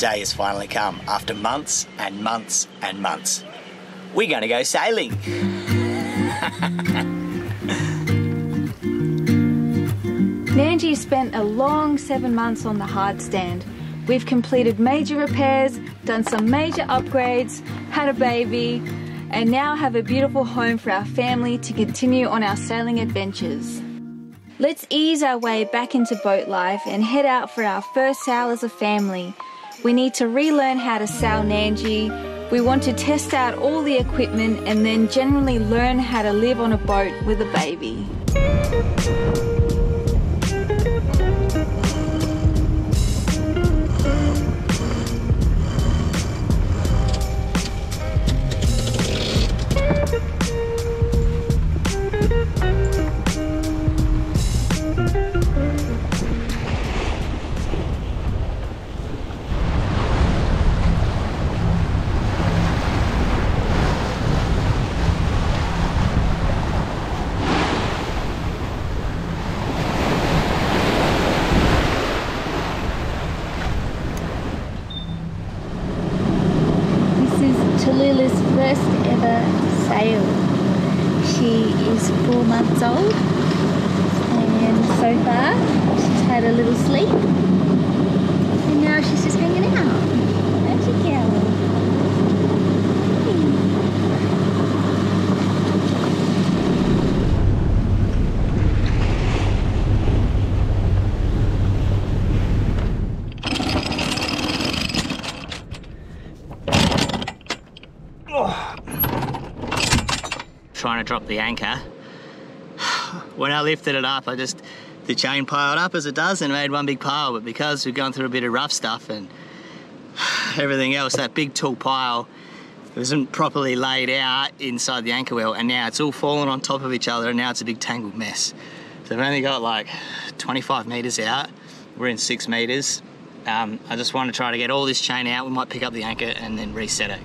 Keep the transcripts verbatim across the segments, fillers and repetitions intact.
day has finally come after months and months and months. We're going to go sailing. Nanji spent a long seven months on the hard stand. We've completed major repairs, done some major upgrades, had a baby, and now have a beautiful home for our family to continue on our sailing adventures. Let's ease our way back into boat life and head out for our first sail as a family. We need to relearn how to sail Nanji. We want to test out all the equipment and then generally learn how to live on a boat with a baby. Tallulah's first ever sail. She is four months old and so far she's had a little sleep and now she's just hanging out. Magic Trying to drop the anchor. When I lifted it up, I just, the chain piled up as it does and made one big pile, but because we've gone through a bit of rough stuff and everything else, that big tall pile wasn't properly laid out inside the anchor well, and now it's all fallen on top of each other and now it's a big tangled mess. So I've only got like twenty-five metres out. We're in six metres. Um, I just want to try to get all this chain out. We might pick up the anchor and then reset it.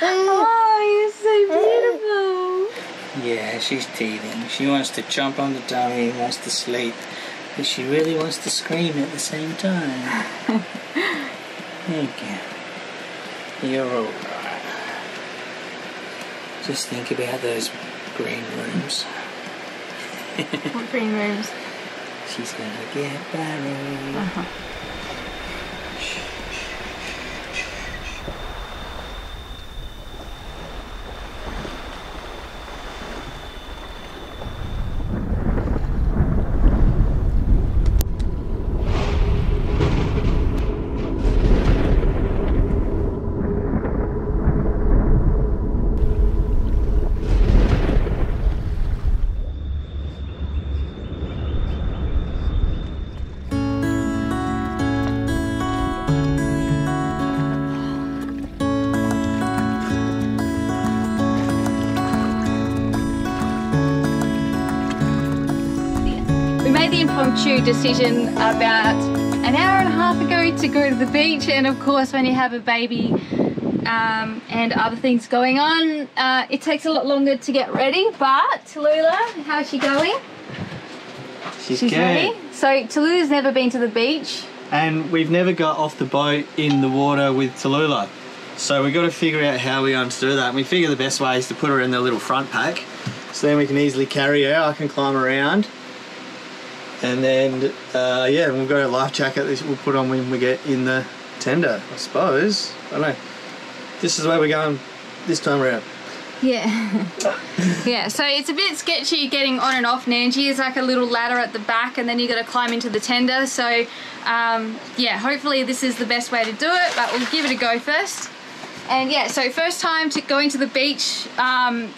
Oh, you're so beautiful. Yeah, she's teething. She wants to jump on the tummy, wants to sleep, but she really wants to scream at the same time. There you go. You're all right. Just think about those green rooms. What green rooms? She's gonna get married. Uh-huh. Impromptu decision about an hour and a half ago to go to the beach, and of course when you have a baby um, and other things going on, uh, it takes a lot longer to get ready. But Tallulah, how's she going? She's, She's good. Ready. So Tallulah's never been to the beach and we've never got off the boat in the water with Tallulah, so we've got to figure out how we're going to do that, and we figure the best way is to put her in the little front pack so then we can easily carry her. I can climb around. And then, uh, yeah, we've got a life jacket that we'll put on when we get in the tender, I suppose. I don't know. This is the way we're going this time around. Yeah. Yeah, so it's a bit sketchy getting on and off, Nanji. There's like a little ladder at the back and then you got to climb into the tender. So, um, yeah, hopefully this is the best way to do it, but we'll give it a go first. And, yeah, so first time to going to the beach um,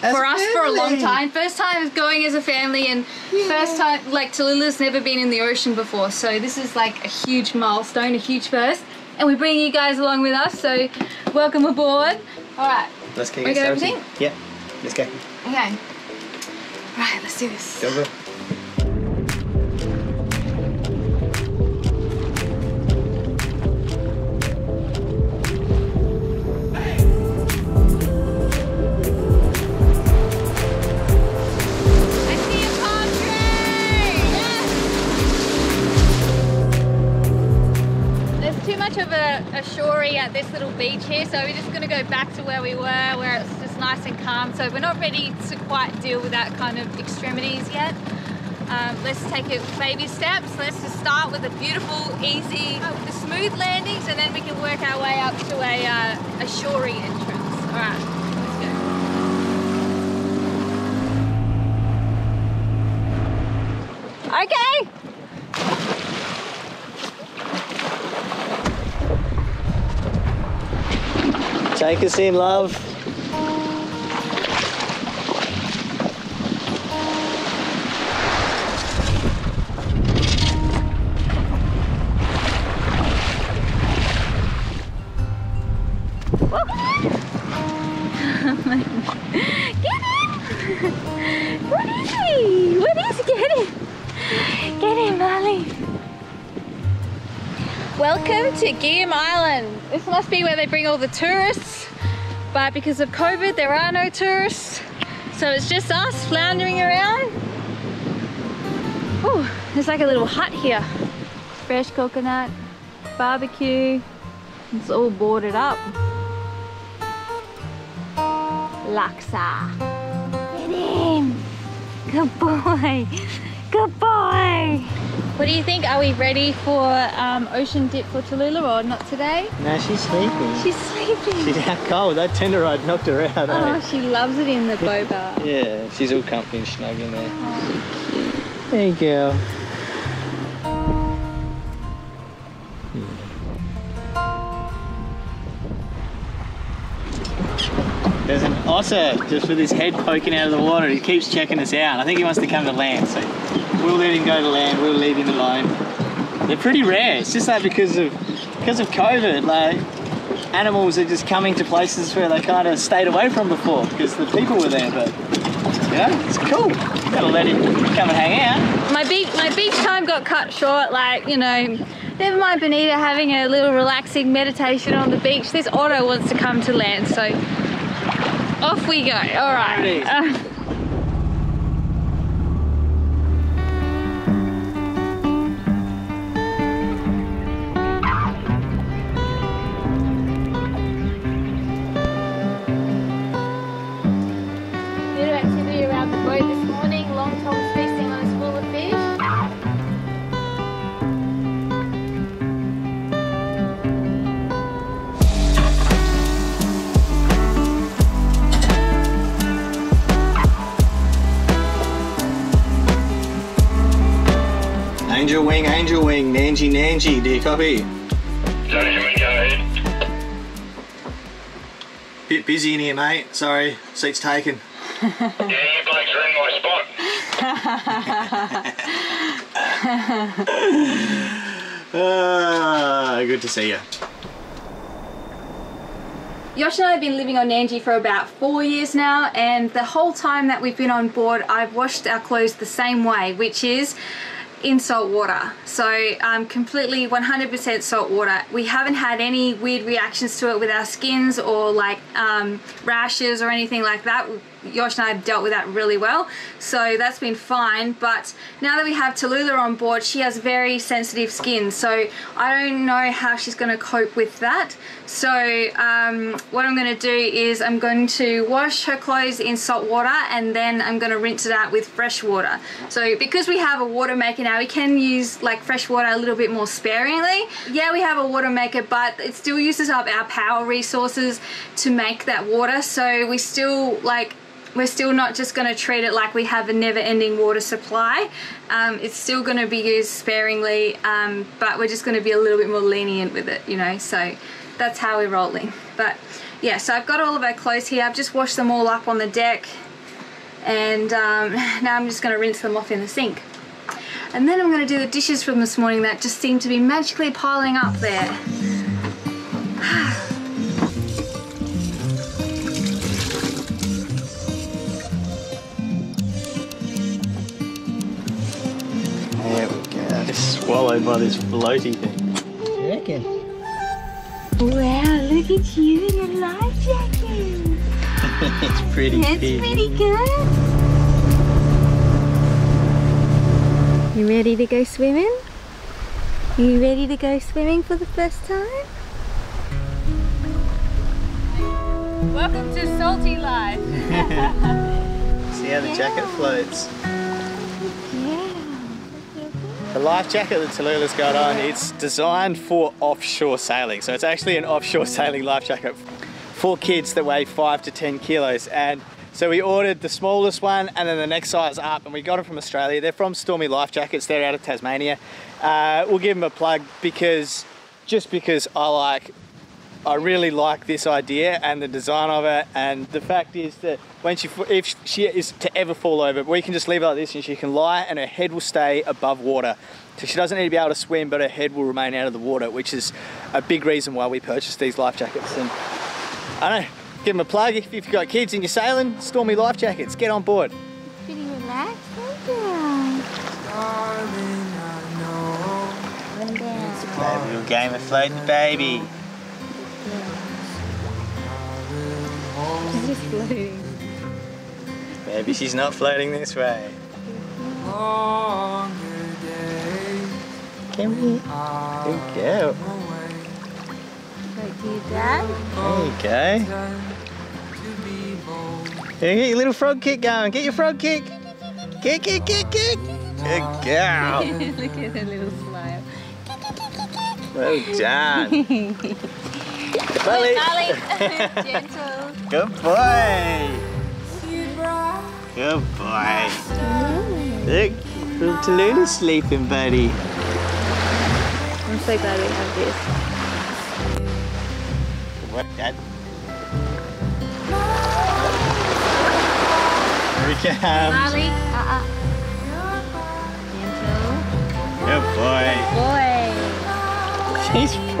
for us for a long time. First time is going as a family, and yeah. first time, like, Tallulah's never been in the ocean before. So this is, like, a huge milestone, a huge first. And we bring you guys along with us, so welcome aboard. All right. Let's get, get started. Everything? Yeah, let's go. Okay. Right, let's do this. Go, go. At this little beach here, so we're just going to go back to where we were, where it's just nice and calm. So we're not ready to quite deal with that kind of extremities yet. Um, let's take it baby steps. Let's just start with a beautiful, easy, the smooth landings, and then we can work our way up to a, uh, a shorey entrance. All right. Take us in, love. Welcome to Game Island. This must be where they bring all the tourists, but because of COVID there are no tourists, so it's just us floundering around. Oh, there's like a little hut here. Fresh coconut, barbecue, it's all boarded up. Laksa. Get in! Good boy! Good boy! What do you think? Are we ready for um, ocean dip for Tallulah or not today? No, she's sleeping. She's sleeping. She's out cold. That tender ride knocked her out. Oh, eh? She loves it in the boba. Yeah, she's all comfy and snug in there. Oh, cute. There you go. Hmm. There's an otter just with his head poking out of the water. He keeps checking us out. I think he wants to come to land, so we'll let him go to land, we'll leave him alone. They're pretty rare. It's just like because of because of COVID, like animals are just coming to places where they kind of stayed away from before because the people were there, but you know, it's cool. You gotta let him come and hang out. My beach my beach time got cut short, like, you know, never mind Bonita having a little relaxing meditation on the beach. This otter wants to come to land, so off we go. Alright. Angel wing, angel wing, Nanji, Nanji, do you copy? Bit busy in here, mate. Sorry, seat's taken. Yeah, you blokes are in my spot. uh, good to see you. Yosh and I have been living on Nanji for about four years now, and the whole time that we've been on board, I've washed our clothes the same way, which is in salt water. So um, completely one hundred percent salt water. We haven't had any weird reactions to it with our skins or like um, rashes or anything like that. Yosh and I have dealt with that really well, so that's been fine. But now that we have Tallulah on board, she has very sensitive skin, so I don't know how she's going to cope with that. So um, what I'm going to do is I'm going to wash her clothes in salt water, and then I'm going to rinse it out with fresh water. So because we have a water maker now, we can use like fresh water a little bit more sparingly. Yeah, we have a water maker, but it still uses up our power resources to make that water, so we still like we're still not just going to treat it like we have a never-ending water supply. Um, it's still going to be used sparingly, um, but we're just going to be a little bit more lenient with it, you know, so that's how we're rolling. But yeah, so I've got all of our clothes here. I've just washed them all up on the deck, and um, now I'm just going to rinse them off in the sink. And then I'm going to do the dishes from this morning that just seem to be magically piling up there. Swallowed by this floaty thing. Jacket. Wow, look at you in your life jacket. It's pretty That's big. pretty good. You ready to go swimming? You ready to go swimming for the first time? Welcome to Salty Life. See how the yeah. jacket floats. The life jacket that Tallulah's got on, it's designed for offshore sailing. So it's actually an offshore sailing life jacket for kids that weigh five to ten kilos. And so we ordered the smallest one and then the next size up, and we got them from Australia. They're from Stormy Life Jackets. They're out of Tasmania. Uh, we'll give them a plug because, just because I like, I really like this idea and the design of it. And the fact is that when she, if she is to ever fall over, we can just leave it like this and she can lie and her head will stay above water. So she doesn't need to be able to swim, but her head will remain out of the water, which is a big reason why we purchased these life jackets. And I don't know, give them a plug. If you've got kids and you're sailing, Stormy Life Jackets, get on board. It's pretty relaxed, isn't it? It's a little game of floating baby. She's just floating. Maybe she's not floating this way. Come here. Good girl. Like you, Dad. There you go. Here, get your little frog kick going. Get your frog kick. Kick, kick, kick, kick. Good girl. Look at her little smile. Well done. Lily. Gentle. Good boy. Good boy. Look, little Tallulah's sleeping, buddy. I'm so glad we have this. What, Dad? Here we come. Lily.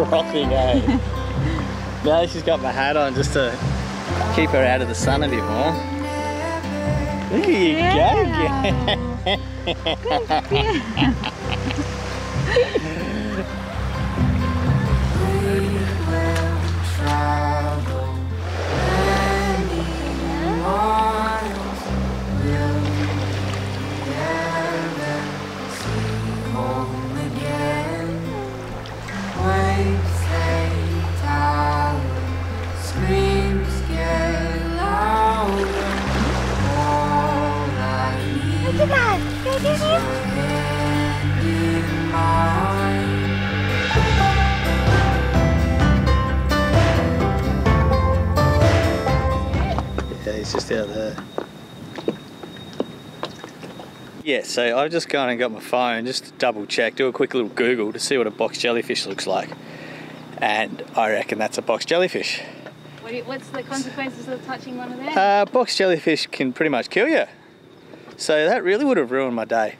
Uh-uh. Gentle. Good boy. Good boy. She's rocking, eh? Now she's got my hat on just to keep her out of the sun a bit more. Look at you go, girl. He's just out there. Yeah, so I've just gone and got my phone just to double check, do a quick little Google to see what a box jellyfish looks like. And I reckon that's a box jellyfish. What you, what's the consequences of touching one of them? Uh, box jellyfish can pretty much kill you. So that really would have ruined my day.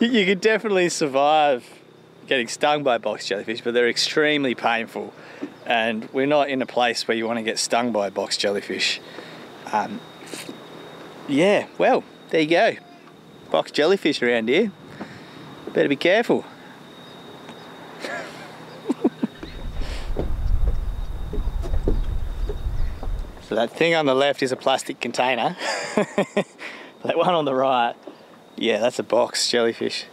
You could definitely survive getting stung by box jellyfish, but they're extremely painful. And we're not in a place where you want to get stung by a box jellyfish. Um, yeah, well, there you go. Box jellyfish around here. Better be careful. So that thing on the left is a plastic container. That one on the right, yeah, that's a box jellyfish.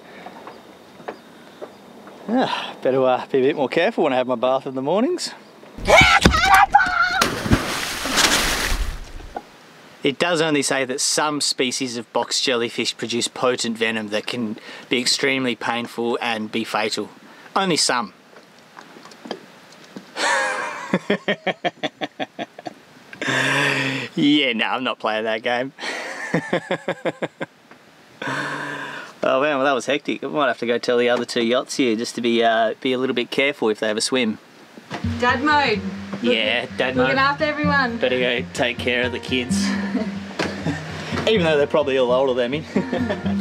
Ah, better uh, be a bit more careful when I have my bath in the mornings. It does only say that some species of box jellyfish produce potent venom that can be extremely painful and be fatal. Only some. Yeah, no, I'm not playing that game. Oh man, well that was hectic. I might have to go tell the other two yachts here just to be uh, be a little bit careful if they have a swim. Dad mode. Yeah, dad mode. Looking after everyone. Better go take care of the kids. Even though they're probably all older than me.